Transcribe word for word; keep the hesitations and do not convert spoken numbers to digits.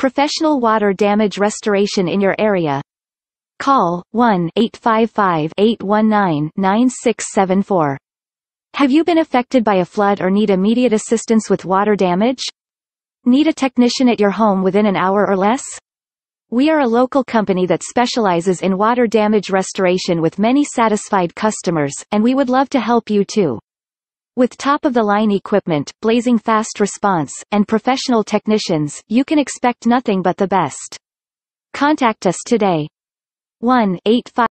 Professional water damage restoration in your area. Call one eight five five, eight one nine, nine six seven four. Have you been affected by a flood or need immediate assistance with water damage? Need a technician at your home within an hour or less? We are a local company that specializes in water damage restoration with many satisfied customers, and we would love to help you too. With top-of-the-line equipment, blazing fast response, and professional technicians, you can expect nothing but the best. Contact us today. one eight five